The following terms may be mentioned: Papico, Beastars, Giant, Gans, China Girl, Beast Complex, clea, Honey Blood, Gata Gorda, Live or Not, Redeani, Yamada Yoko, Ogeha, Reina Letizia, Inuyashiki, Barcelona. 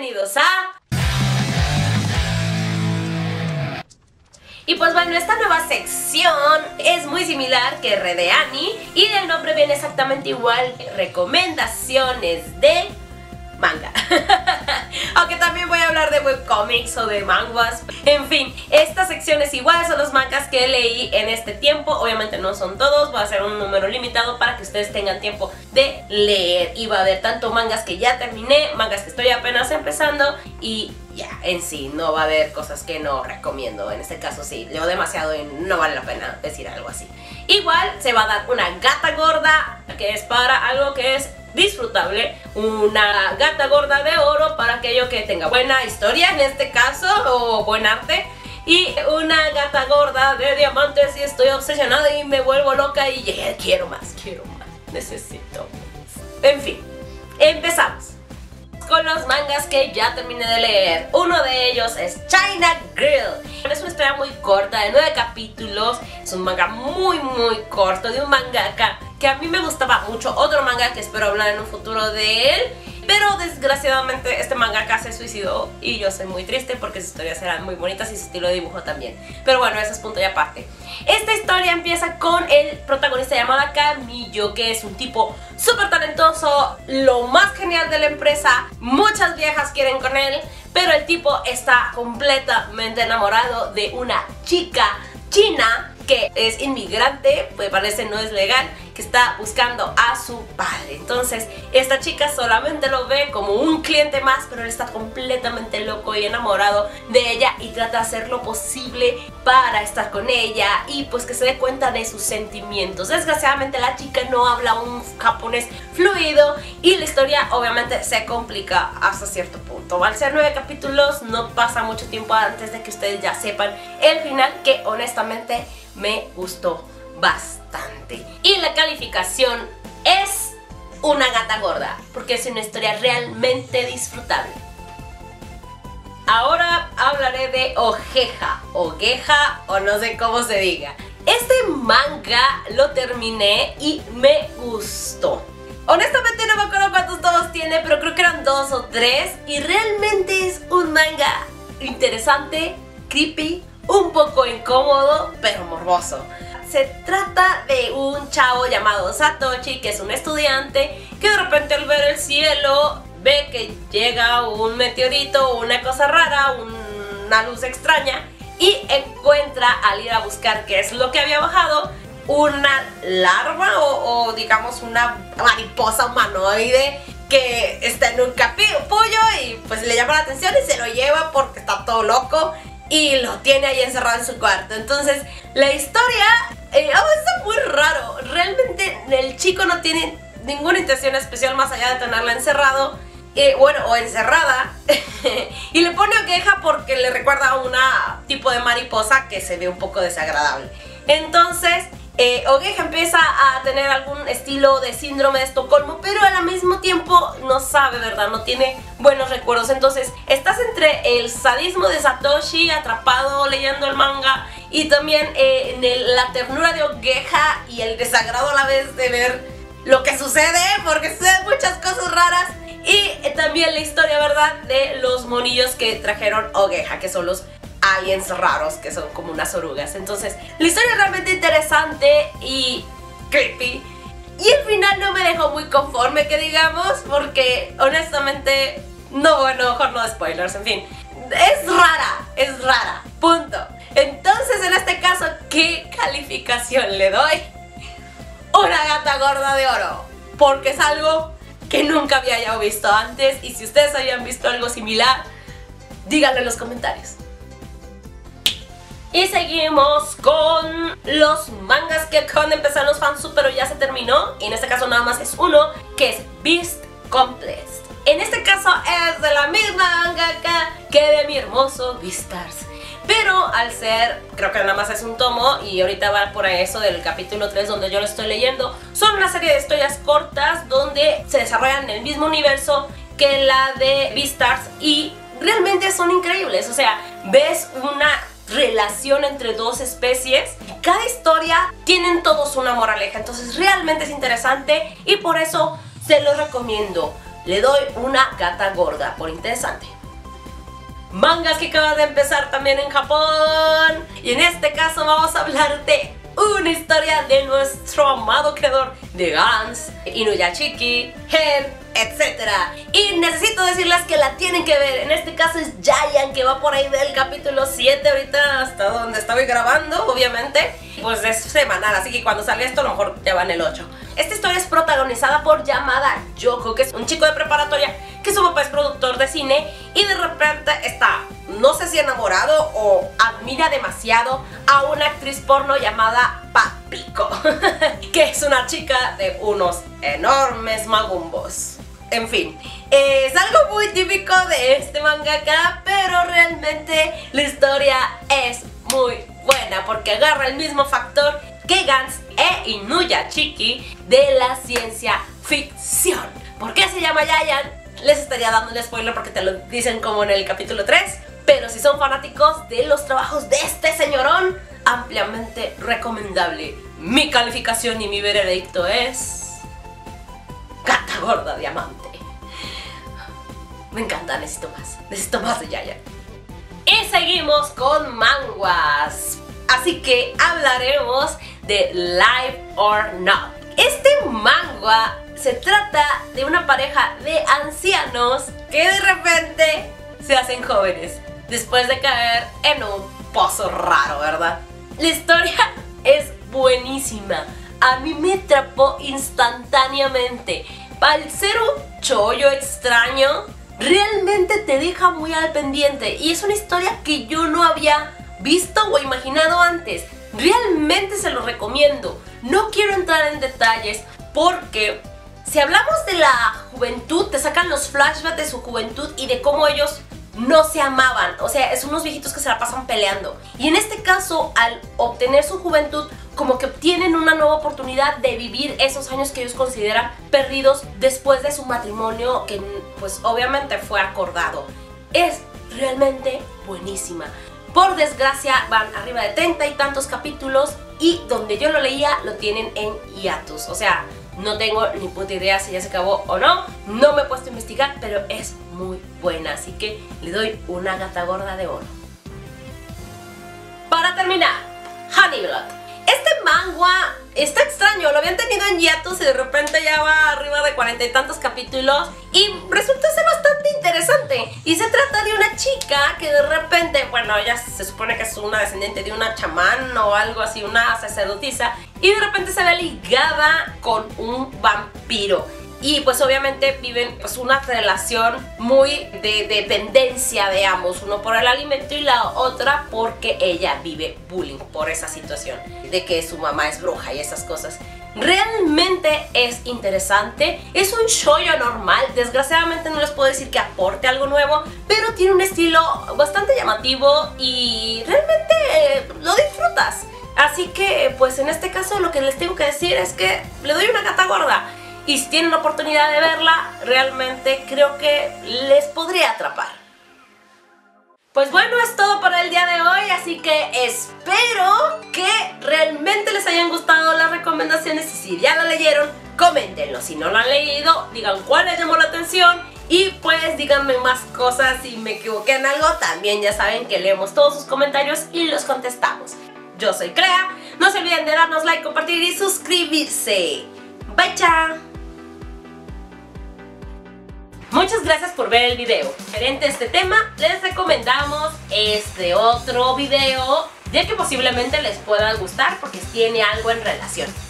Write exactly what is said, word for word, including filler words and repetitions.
bienvenidos a... Y pues bueno, esta nueva sección es muy similar que Redeani y del nombre viene exactamente igual, recomendaciones de manga. Aunque también voy a hablar de webcomics o de manguas. En fin, esta sección es igual, son los mangas que leí en este tiempo. Obviamente no son todos, voy a hacer un número limitado para que ustedes tengan tiempo de leer. Y va a haber tanto mangas que ya terminé, mangas que estoy apenas empezando y ya, en sí, no va a haber cosas que no recomiendo. En este caso sí, leo demasiado y no vale la pena decir algo así. Igual se va a dar una gata gorda, que es para algo que es disfrutable, una gata gorda de oro para aquello que tenga buena historia en este caso o buen arte, y una gata gorda de diamantes y estoy obsesionada y me vuelvo loca y yeah, quiero más, quiero más, necesito más. En fin, empezamos con los mangas que ya terminé de leer. Uno de ellos es China Girl. Es una historia muy corta de nueve capítulos, es un manga muy muy corto de un mangaka que a mí me gustaba mucho, otro manga que espero hablar en un futuro de él, pero desgraciadamente este mangaka se suicidó y yo soy muy triste porque sus historias eran muy bonitas y su estilo de dibujo también. Pero bueno, eso es punto y aparte. Esta historia empieza con el protagonista llamado Camillo, que es un tipo súper talentoso, lo más genial de la empresa, muchas viejas quieren con él, pero el tipo está completamente enamorado de una chica china que es inmigrante, pues parece no es legal, que está buscando a su padre. Entonces esta chica solamente lo ve como un cliente más, pero él está completamente loco y enamorado de ella y trata de hacer lo posible para estar con ella y pues que se dé cuenta de sus sentimientos. Desgraciadamente la chica no habla un japonés fluido y la historia obviamente se complica hasta cierto punto. Al ser nueve capítulos no pasa mucho tiempo antes de que ustedes ya sepan el final, que honestamente me gustó bastante. Y la calificación es una gata gorda, porque es una historia realmente disfrutable. Ahora hablaré de Ogeha, Ogeha o no sé cómo se diga. Este manga lo terminé y me gustó. Honestamente no me acuerdo cuántos tomos tiene, pero creo que eran dos o tres. Y realmente es un manga interesante, creepy, un poco incómodo, pero morboso. Se trata de un chavo llamado Satoshi, que es un estudiante, que de repente al ver el cielo ve que llega un meteorito o una cosa rara, una luz extraña, y encuentra al ir a buscar qué es lo que había bajado, una larva o, o digamos una mariposa humanoide que está en un capullo y pues le llama la atención y se lo lleva porque está todo loco y lo tiene ahí encerrado en su cuarto. Entonces la historia eh, avanza muy raro. Realmente el chico no tiene ninguna intención especial más allá de tenerla encerrado, eh, bueno, o encerrada. Y le pone Ogeha porque le recuerda a una tipo de mariposa que se ve un poco desagradable. Entonces eh, Ogeha empieza a tener algún estilo de síndrome de Estocolmo, pero al mismo tiempo no sabe, ¿verdad? No tiene buenos recuerdos. Entonces estás entre el sadismo de Satoshi atrapado leyendo el manga y también eh, en el, la ternura de Ogeha y el desagrado a la vez de ver lo que sucede, porque suceden muchas cosas raras. Y eh, también la historia, ¿verdad?, de los monillos que trajeron Ogeha, que son los aliens raros, que son como unas orugas. Entonces la historia es realmente interesante y creepy. Y el final no me dejó muy conforme, que digamos, porque honestamente, no, bueno, mejor no spoilers, en fin. Es rara, es rara, punto. Entonces, en este caso, ¿qué calificación le doy? Una gata gorda de oro, porque es algo que nunca había yo visto antes. Y si ustedes habían visto algo similar, díganlo en los comentarios. Y seguimos con los mangas que acaban de empezar los fansub, pero ya se terminó. Y en este caso nada más es uno, que es Beast Complex. En este caso es de la misma mangaka que de mi hermoso Beastars, pero al ser, creo que nada más es un tomo y ahorita va por eso del capítulo tres donde yo lo estoy leyendo. Son una serie de historias cortas donde se desarrollan en el mismo universo que la de Beastars y realmente son increíbles. O sea, ves una relación entre dos especies. Cada historia tienen todos una moraleja, entonces realmente es interesante y por eso se los recomiendo. le doy una Gata Gorda por interesante. Mangas que acaban de empezar también en Japón, y en este caso vamos a hablar de una historia de nuestro amado creador de Gans, Inuyashiki, Gen, etcétera. Y necesito decirles que la tienen que ver. En este caso es Giant, que va por ahí del capítulo siete ahorita, hasta donde estoy grabando, obviamente. Pues es semanal, así que cuando salga esto a lo mejor ya va en el ocho. Esta historia es protagonizada por Yamada Yoko, que es un chico de preparatoria, que su papá es productor de cine, y de repente está, no sé si enamorado o admira demasiado a una actriz porno llamada Papico, que es una chica de unos enormes magumbos. En fin, es algo muy típico de este mangaka, pero realmente la historia es muy buena porque agarra el mismo factor que Gans e Inuyashiki de la ciencia ficción. ¿Por qué se llama Giant? Les estaría dando un spoiler porque te lo dicen como en el capítulo tres, pero si son fanáticos de los trabajos de este señorón, ampliamente recomendable. Mi calificación y mi veredicto es... Gata Gorda Diamante. Me encanta, necesito más. Necesito más de Giant. Y seguimos con manguas. Así que hablaremos de Live or Not. Este manga se trata de una pareja de ancianos que de repente se hacen jóvenes después de caer en un pozo raro, ¿verdad? La historia es buenísima. A mí me atrapó instantáneamente. Al ser un chollo extraño, realmente te deja muy al pendiente. Y es una historia que yo no había visto o imaginado antes. Realmente se lo recomiendo. No quiero entrar en detalles porque si hablamos de la juventud, te sacan los flashbacks de su juventud y de cómo ellos no se amaban. O sea, son unos viejitos que se la pasan peleando. Y en este caso, al obtener su juventud, como que obtienen una nueva oportunidad de vivir esos años que ellos consideran perdidos después de su matrimonio, que pues obviamente fue acordado. Es realmente buenísima. Por desgracia van arriba de treinta y tantos capítulos, y donde yo lo leía lo tienen en hiatus. O sea, no tengo ni puta idea si ya se acabó o no. No me he puesto a investigar, pero es muy buena. Así que le doy una Gata Gorda de oro. Para terminar, Honey Blood. Este manga está extraño, lo habían tenido en hiatus y de repente ya va arriba de cuarenta y tantos capítulos y resulta ser bastante interesante. Y se trata de una chica que de repente, bueno, ella se supone que es una descendiente de una chamán o algo así, una sacerdotisa, y de repente se ve ligada con un vampiro. Y pues obviamente viven pues una relación muy de dependencia de ambos, uno por el alimento y la otra porque ella vive bullying por esa situación de que su mamá es bruja y esas cosas. Realmente es interesante, es un shoujo normal, desgraciadamente no les puedo decir que aporte algo nuevo, pero tiene un estilo bastante llamativo y realmente eh, lo disfrutas. Así que pues en este caso lo que les tengo que decir es que le doy una Gata Gorda. Y si tienen la oportunidad de verla, realmente creo que les podría atrapar. Pues bueno, es todo para el día de hoy, así que espero que realmente les hayan gustado las recomendaciones. Y si ya la leyeron, coméntenlo. Si no la han leído, digan cuál les llamó la atención. Y pues díganme más cosas, si me equivoqué en algo, también ya saben que leemos todos sus comentarios y los contestamos. Yo soy Crea, no se olviden de darnos like, compartir y suscribirse. Bye, chao. Muchas gracias por ver el video. Referente a este tema, les recomendamos este otro video, ya que posiblemente les pueda gustar porque tiene algo en relación.